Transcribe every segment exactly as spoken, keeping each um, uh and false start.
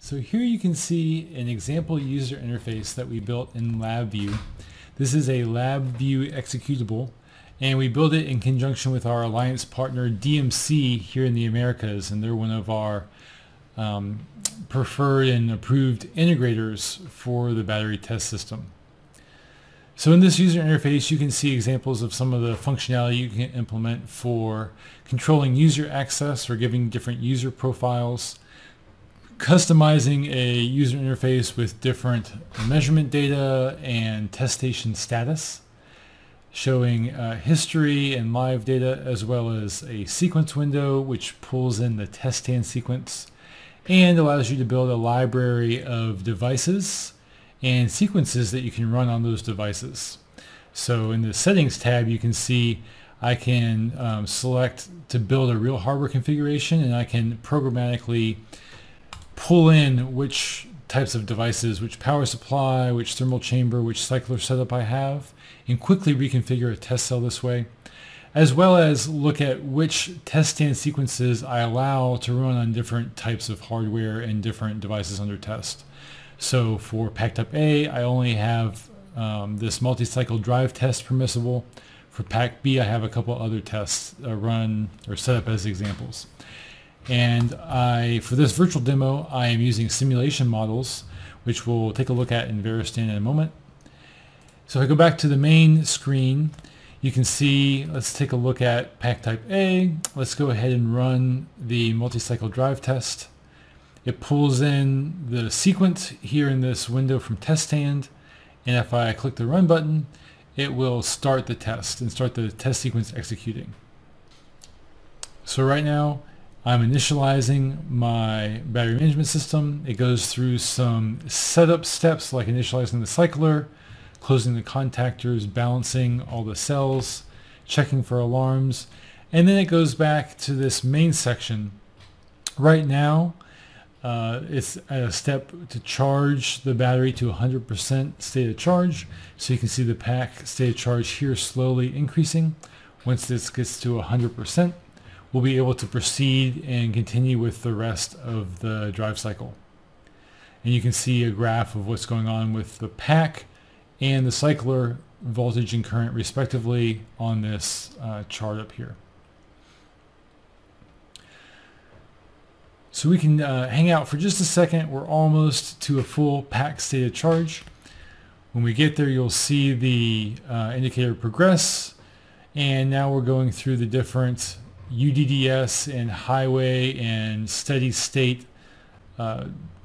So here you can see an example user interface that we built in LabVIEW. This is a LabVIEW executable, and we built it in conjunction with our alliance partner D M C here in the Americas, and they're one of our um, preferred and approved integrators for the battery test system. So in this user interface, you can see examples of some of the functionality you can implement for controlling user access or giving different user profiles, customizing a user interface with different measurement data and test station status, showing uh, history and live data, as well as a sequence window, which pulls in the test stand sequence and allows you to build a library of devices and sequences that you can run on those devices. So in the settings tab, you can see I can um, select to build a real hardware configuration, and I can programmatically pull in which types of devices, which power supply, which thermal chamber, which cycler setup I have, and quickly reconfigure a test cell this way, as well as look at which test stand sequences I allow to run on different types of hardware and different devices under test. So for packed up A, I only have um, this multi-cycle drive test permissible. For packed B, I have a couple other tests uh, run or set up as examples. And I, for this virtual demo, I am using simulation models, which we'll take a look at in VeriStand in a moment. So if I go back to the main screen, you can see, let's take a look at pack type A. Let's go ahead and run the multi-cycle drive test. It pulls in the sequence here in this window from TestStand, and if I click the run button, it will start the test and start the test sequence executing. So right now, I'm initializing my battery management system. It goes through some setup steps like initializing the cycler, closing the contactors, balancing all the cells, checking for alarms, and then it goes back to this main section. Right now, Uh, it's a step to charge the battery to one hundred percent state of charge. So you can see the pack state of charge here slowly increasing. Once this gets to one hundred percent, we'll be able to proceed and continue with the rest of the drive cycle. And you can see a graph of what's going on with the pack and the cycler voltage and current respectively on this uh, chart up here. So we can uh, hang out for just a second. We're almost to a full pack state of charge. When we get there, you'll see the uh, indicator progress. And now we're going through the different U D D S and highway and steady state uh,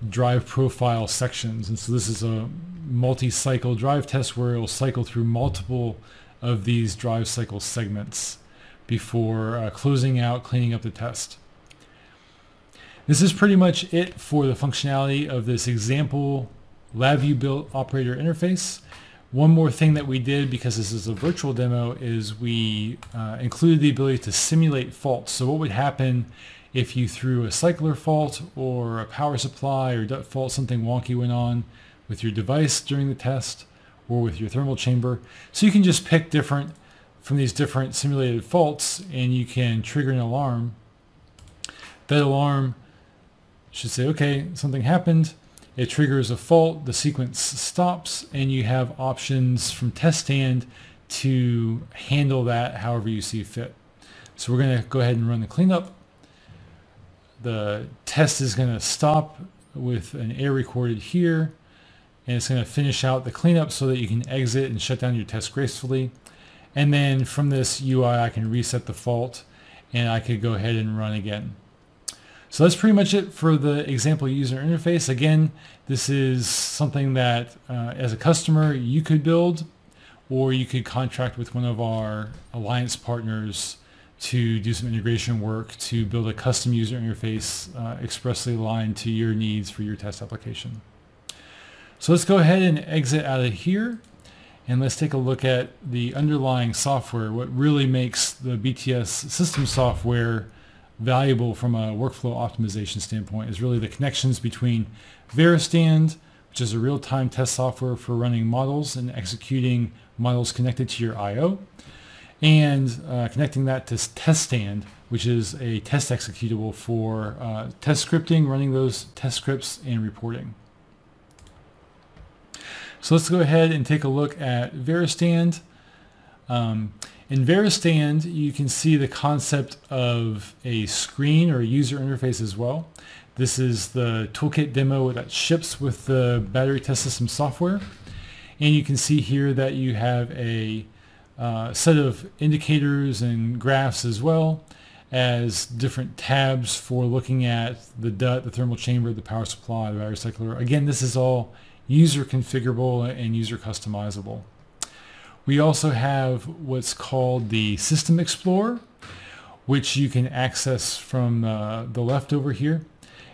drive profile sections. And so this is a multi-cycle drive test where it'll cycle through multiple of these drive cycle segments before uh, closing out, cleaning up the test. This is pretty much it for the functionality of this example LabVIEW built operator interface. One more thing that we did, because this is a virtual demo, is we uh, included the ability to simulate faults. So what would happen if you threw a cycler fault or a power supply or D U T fault, something wonky went on with your device during the test or with your thermal chamber. So you can just pick different from these different simulated faults and you can trigger an alarm. That alarm should say, okay, something happened. It triggers a fault, the sequence stops, and you have options from TestStand to handle that however you see fit. So we're gonna go ahead and run the cleanup. The test is gonna stop with an error recorded here, and it's gonna finish out the cleanup so that you can exit and shut down your test gracefully. And then from this U I, I can reset the fault, and I could go ahead and run again. So that's pretty much it for the example user interface. Again, this is something that uh, as a customer you could build, or you could contract with one of our alliance partners to do some integration work to build a custom user interface uh, expressly aligned to your needs for your test application. So let's go ahead and exit out of here, and let's take a look at the underlying software, what really makes the B T S system software valuable from a workflow optimization standpoint is really the connections between VeriStand, which is a real-time test software for running models and executing models connected to your I O, and uh, connecting that to TestStand, which is a test executable for uh, test scripting, running those test scripts and reporting. So let's go ahead and take a look at VeriStand. Um, in VeriStand, you can see the concept of a screen or a user interface as well. This is the toolkit demo that ships with the battery test system software. And you can see here that you have a uh, set of indicators and graphs as well as different tabs for looking at the D U T, the thermal chamber, the power supply, the battery cycler. Again, this is all user configurable and user customizable. We also have what's called the System Explorer, which you can access from uh, the left over here.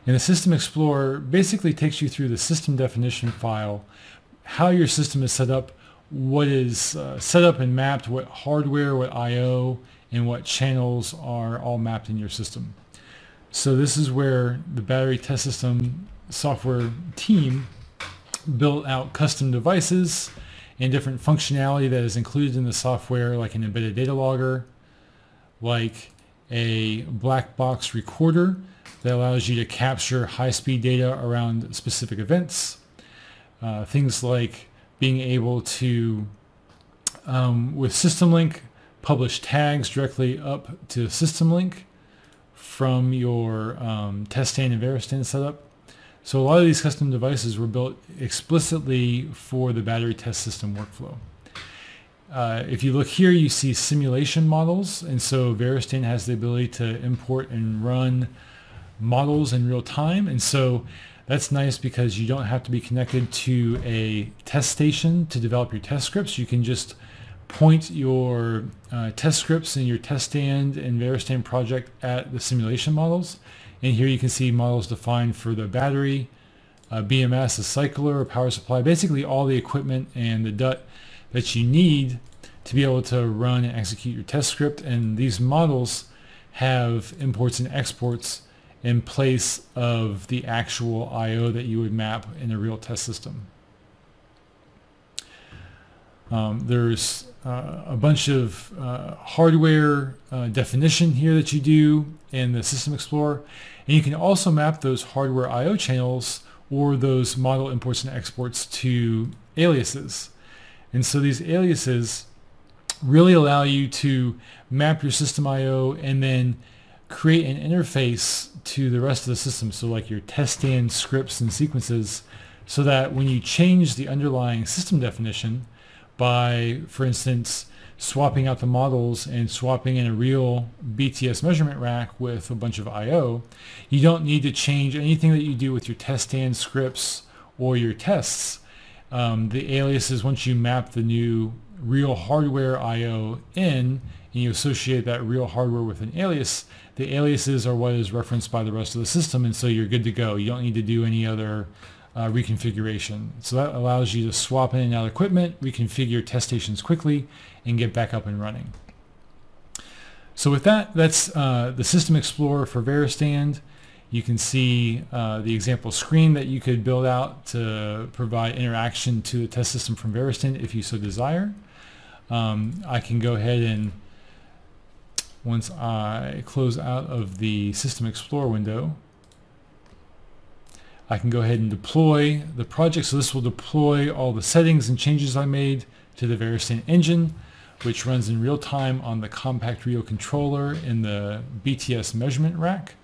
And the System Explorer basically takes you through the system definition file, how your system is set up, what is uh, set up and mapped, what hardware, what I O, and what channels are all mapped in your system. So this is where the battery test system software team built out custom devices and different functionality that is included in the software, like an embedded data logger, like a black box recorder that allows you to capture high-speed data around specific events. Uh, things like being able to, um, with SystemLink, publish tags directly up to SystemLink from your um, TestStand and VeriStand setup. So a lot of these custom devices were built explicitly for the battery test system workflow. Uh, if you look here, you see simulation models. And so VeriStand has the ability to import and run models in real time. And so that's nice because you don't have to be connected to a test station to develop your test scripts. You can just point your uh, test scripts in your TestStand and VeriStand project at the simulation models. And here you can see models defined for the battery, uh, B M S, a cycler, a power supply, basically all the equipment and the D U T that you need to be able to run and execute your test script. And these models have imports and exports in place of the actual I O that you would map in a real test system. Um, there's uh, a bunch of uh, hardware uh, definition here that you do in the System Explorer, and you can also map those hardware I O channels or those model imports and exports to aliases. And so these aliases really allow you to map your system I O and then create an interface to the rest of the system, so like your TestStand scripts and sequences, so that when you change the underlying system definition by, for instance, swapping out the models and swapping in a real B T S measurement rack with a bunch of I O, you don't need to change anything that you do with your TestStand scripts or your tests. Um, the aliases, once you map the new real hardware I O in, and you associate that real hardware with an alias, the aliases are what is referenced by the rest of the system, and so you're good to go. You don't need to do any other uh, reconfiguration. So that allows you to swap in and out equipment, reconfigure test stations quickly, and get back up and running. So with that, that's uh, the System Explorer for VeriStand. You can see uh, the example screen that you could build out to provide interaction to the test system from VeriStand if you so desire. Um, I can go ahead and, once I close out of the System Explorer window, I can go ahead and deploy the project. So this will deploy all the settings and changes I made to the VeriStand engine, which runs in real time on the CompactRIO controller in the B T S measurement rack.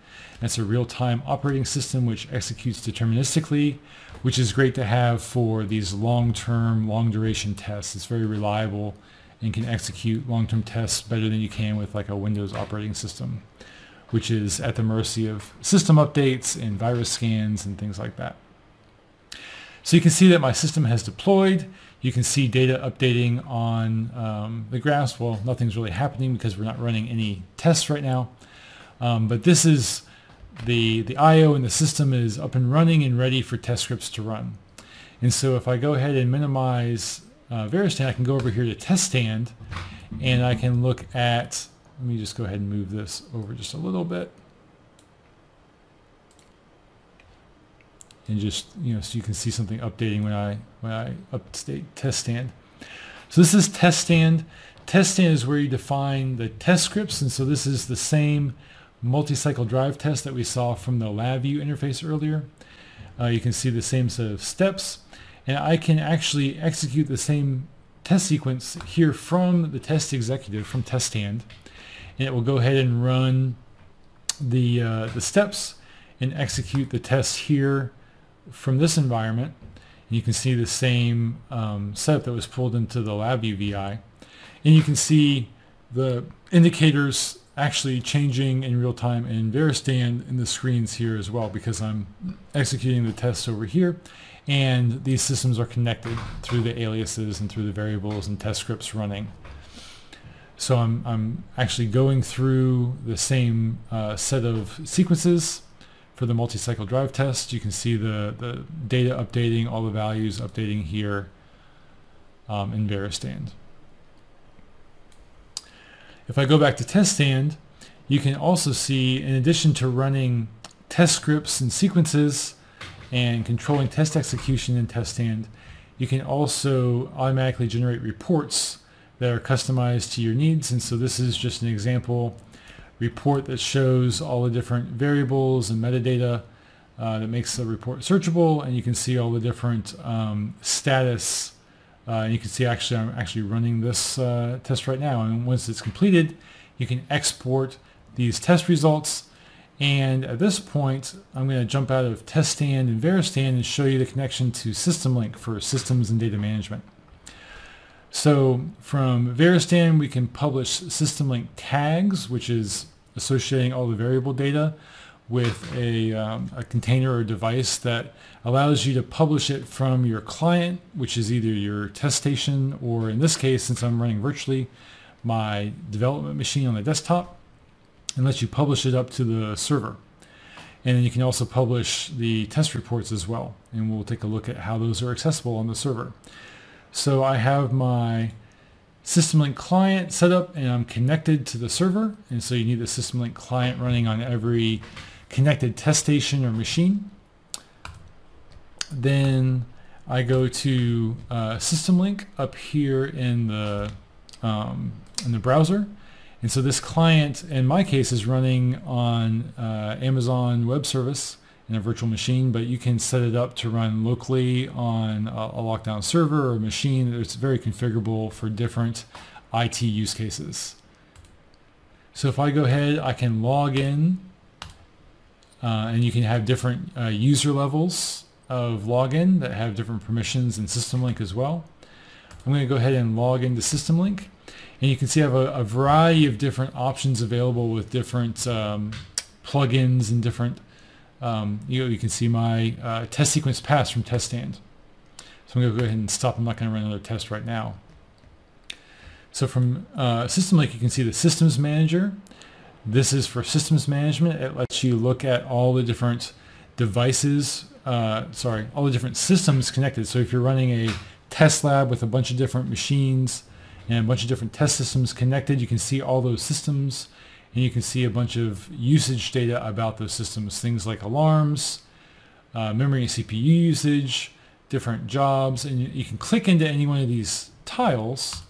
That's a real-time operating system which executes deterministically, which is great to have for these long-term, long-duration tests. It's very reliable and can execute long-term tests better than you can with like a Windows operating system, which is at the mercy of system updates and virus scans and things like that. So you can see that my system has deployed. You can see data updating on um, the graphs. Well, nothing's really happening because we're not running any tests right now. Um, but this is the, the I O in the system is up and running and ready for test scripts to run. And so if I go ahead and minimize Uh, VeriStand, I can go over here to TestStand, and I can look at, let me just go ahead and move this over just a little bit, and just, you know, so you can see something updating when I when I update TestStand. So this is TestStand. TestStand is where you define the test scripts, and so this is the same multi-cycle drive test that we saw from the LabVIEW interface earlier. Uh, you can see the same set of steps, and I can actually execute the same test sequence here from the test executive, from TestStand, and it will go ahead and run the, uh, the steps and execute the test here from this environment. And you can see the same um, setup that was pulled into the LabVIEW V I. And you can see the indicators actually changing in real time in VeriStand in the screens here as well, because I'm executing the tests over here, and these systems are connected through the aliases and through the variables and test scripts running. So I'm, I'm actually going through the same uh, set of sequences for the multi-cycle drive test. You can see the, the data updating, all the values updating here um, in VeriStand. If I go back to TestStand, you can also see, in addition to running test scripts and sequences and controlling test execution in TestStand, you can also automatically generate reports that are customized to your needs. And so this is just an example report that shows all the different variables and metadata uh, that makes the report searchable, and you can see all the different um, status. Uh, you can see actually I'm actually running this uh, test right now, and once it's completed you can export these test results. And at this point I'm going to jump out of TestStand and VeriStand and show you the connection to SystemLink for systems and data management. So from VeriStand we can publish SystemLink tags, which is associating all the variable data with a, um, a container or device that allows you to publish it from your client, which is either your test station or, in this case, since I'm running virtually, my development machine on the desktop, and lets you publish it up to the server. And then you can also publish the test reports as well, and we'll take a look at how those are accessible on the server. So I have my SystemLink client set up, and I'm connected to the server, and so you need the SystemLink client running on every connected test station or machine. Then I go to uh, SystemLink up here in the um, in the browser, and so this client in my case is running on uh, Amazon Web Service in a virtual machine, but you can set it up to run locally on a, a lockdown server or machine. It's very configurable for different I T use cases. So if I go ahead, I can log in, uh, and you can have different uh, user levels of login that have different permissions in SystemLink as well. I'm going to go ahead and log into SystemLink, and you can see I have a, a variety of different options available with different um, plugins and different um, you know, you can see my uh, test sequence pass from TestStand. So I'm going to go ahead and stop. I'm not going to run another test right now. So from uh, SystemLink you can see the Systems Manager. This is for systems management. It lets you look at all the different devices Uh, sorry, all the different systems connected. So if you're running a test lab with a bunch of different machines and a bunch of different test systems connected, you can see all those systems, and you can see a bunch of usage data about those systems, things like alarms, uh, memory and C P U usage, different jobs, and you can click into any one of these tiles,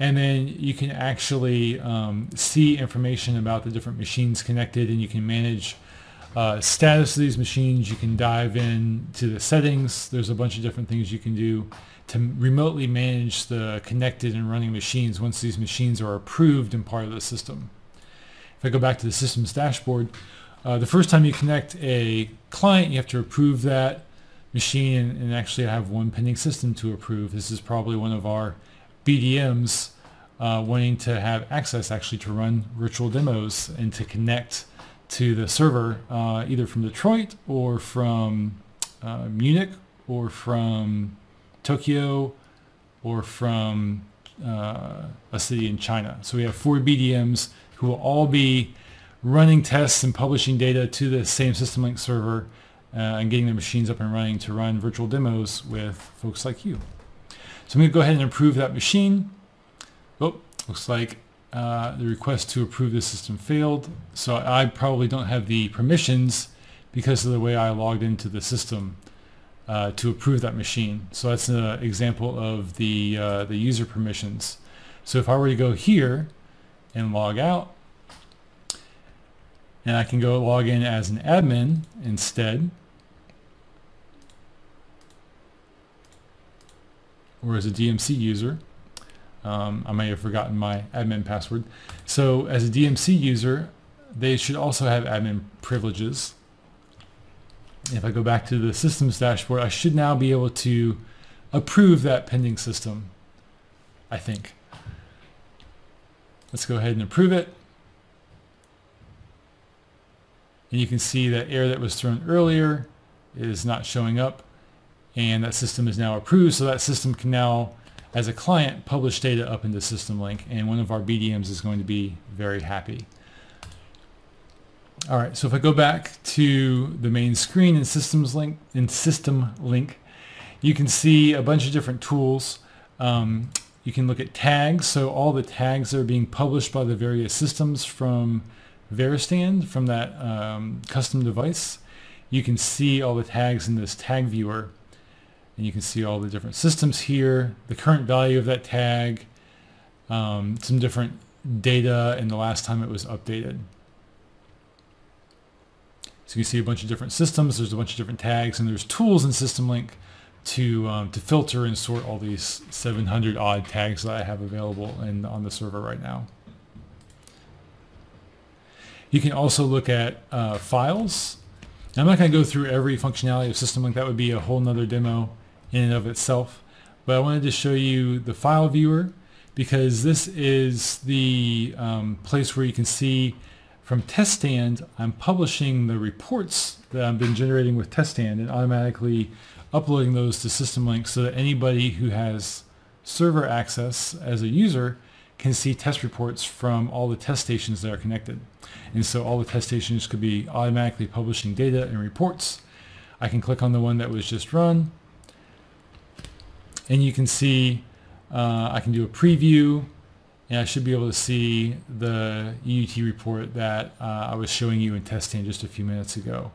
and then you can actually um, see information about the different machines connected, and you can manage Uh, status of these machines. You can dive in to the settings. There's a bunch of different things you can do to remotely manage the connected and running machines once these machines are approved and part of the system. If I go back to the systems dashboard, uh, the first time you connect a client you have to approve that machine, and actually I have one pending system to approve. This is probably one of our B D Ms uh, wanting to have access actually to run virtual demos and to connect to the server, uh, either from Detroit or from uh, Munich or from Tokyo or from uh, a city in China. So we have four B D Ms who will all be running tests and publishing data to the same SystemLink server uh, and getting their machines up and running to run virtual demos with folks like you. So I'm going to go ahead and approve that machine. Oh, looks like Uh, the request to approve the system failed, so I probably don't have the permissions because of the way I logged into the system uh, to approve that machine. So that's an example of the, uh, the user permissions. So if I were to go here and log out, and I can go log in as an admin instead, or as a D M C user. Um, I may have forgotten my admin password. So as a D M C user, they should also have admin privileges. If I go back to the systems dashboard, I should now be able to approve that pending system, I think. Let's go ahead and approve it. And you can see that error that was thrown earlier is not showing up, and that system is now approved. So that system can now, as a client, publish data up into SystemLink, and one of our B D Ms is going to be very happy. All right, so if I go back to the main screen in SystemLink, in SystemLink, you can see a bunch of different tools. Um, you can look at tags, so all the tags that are being published by the various systems from VeriStand, from that um, custom device. You can see all the tags in this tag viewer. And you can see all the different systems here, the current value of that tag, um, some different data, and the last time it was updated. So you can see a bunch of different systems, there's a bunch of different tags, and there's tools in SystemLink to, um, to filter and sort all these seven hundred odd tags that I have available in, on the server right now. You can also look at uh, files. Now, I'm not going to go through every functionality of SystemLink. That would be a whole nother demo in and of itself. But I wanted to show you the file viewer, because this is the um, place where you can see from TestStand, I'm publishing the reports that I've been generating with TestStand and automatically uploading those to SystemLink so that anybody who has server access as a user can see test reports from all the test stations that are connected. And so all the test stations could be automatically publishing data and reports. I can click on the one that was just run, and you can see uh, I can do a preview, and I should be able to see the U D D S report that uh, I was showing you in TestStand just a few minutes ago.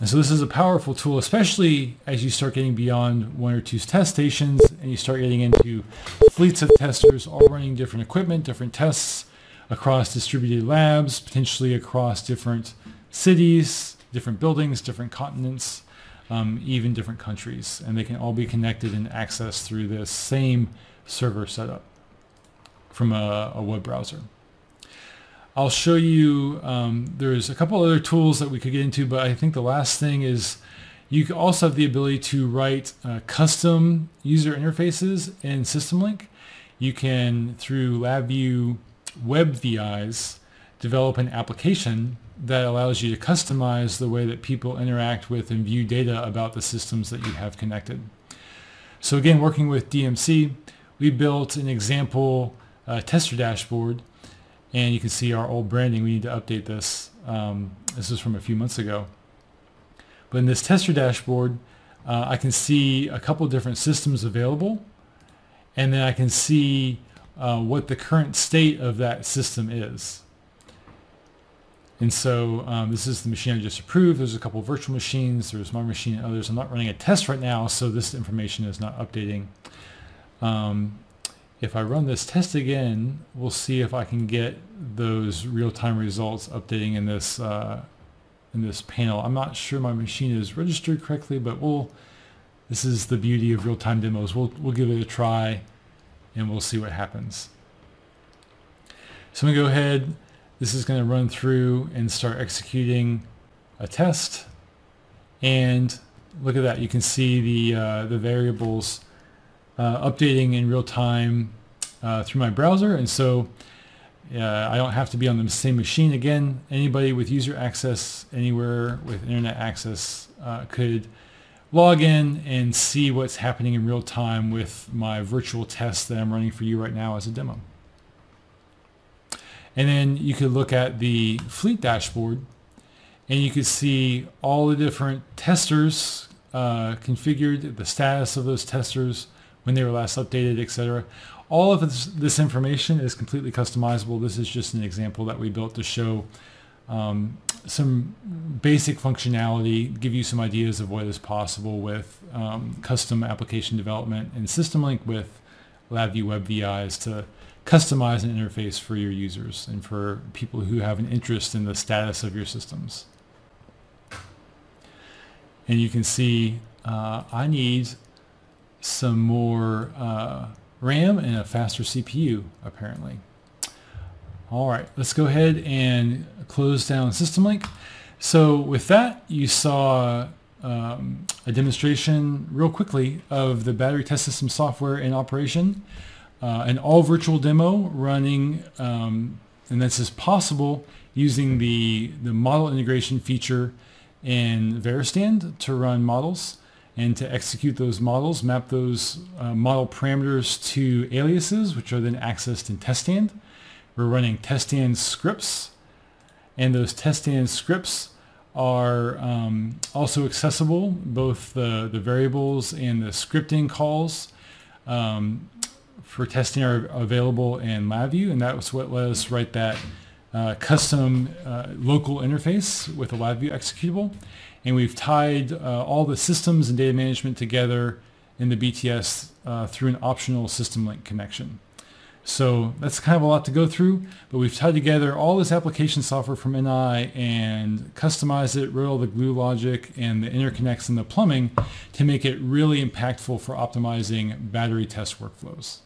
And so this is a powerful tool, especially as you start getting beyond one or two test stations and you start getting into fleets of testers all running different equipment, different tests across distributed labs, potentially across different cities, different buildings, different continents, um, even different countries. And they can all be connected and accessed through this same server setup from a, a web browser. I'll show you, um, there's a couple other tools that we could get into, but I think the last thing is you also have the ability to write uh, custom user interfaces in SystemLink. You can, through LabVIEW web V Is, develop an application that allows you to customize the way that people interact with and view data about the systems that you have connected. So again, working with D M C, we built an example uh, tester dashboard. And you can see our old branding. We need to update this. Um, this is from a few months ago. But in this tester dashboard, uh, I can see a couple different systems available. And then I can see uh, what the current state of that system is. And so um, this is the machine I just approved. There's a couple of virtual machines. There's my machine and others. I'm not running a test right now, so this information is not updating. Um, If I run this test again, we'll see if I can get those real-time results updating in this, uh, in this panel. I'm not sure my machine is registered correctly, but we'll, this is the beauty of real-time demos. We'll, we'll give it a try, and we'll see what happens. So I'm going to go ahead. This is going to run through and start executing a test. And look at that. You can see the, uh, the variables Uh, updating in real time uh, through my browser, and so uh, I don't have to be on the same machine again. Anybody with user access anywhere with internet access uh, could log in and see what's happening in real time with my virtual test that I'm running for you right now as a demo. And then you could look at the fleet dashboard, and you could see all the different testers uh, configured, the status of those testers, when they were last updated, et cetera. All of this, this information is completely customizable. This is just an example that we built to show um, some basic functionality, give you some ideas of what is possible with um, custom application development, and SystemLink with LabVIEW Web V Is to customize an interface for your users and for people who have an interest in the status of your systems. And you can see uh, I need some more uh, RAM and a faster C P U, apparently. All right, let's go ahead and close down SystemLink. So with that, you saw um, a demonstration real quickly of the battery test system software in operation, uh, an all virtual demo running, um, and this is possible using the, the model integration feature in VeriStand to run models and to execute those models, map those uh, model parameters to aliases, which are then accessed in TestStand. We're running TestStand scripts, and those TestStand scripts are um, also accessible, both the, the variables and the scripting calls um, for testing are available in LabVIEW, and that was what let us write that uh, custom uh, local interface with a LabVIEW executable. And we've tied uh, all the systems and data management together in the B T S uh, through an optional SystemLink connection. So that's kind of a lot to go through, but we've tied together all this application software from N I and customized it, wrote all the glue logic and the interconnects and the plumbing to make it really impactful for optimizing battery test workflows.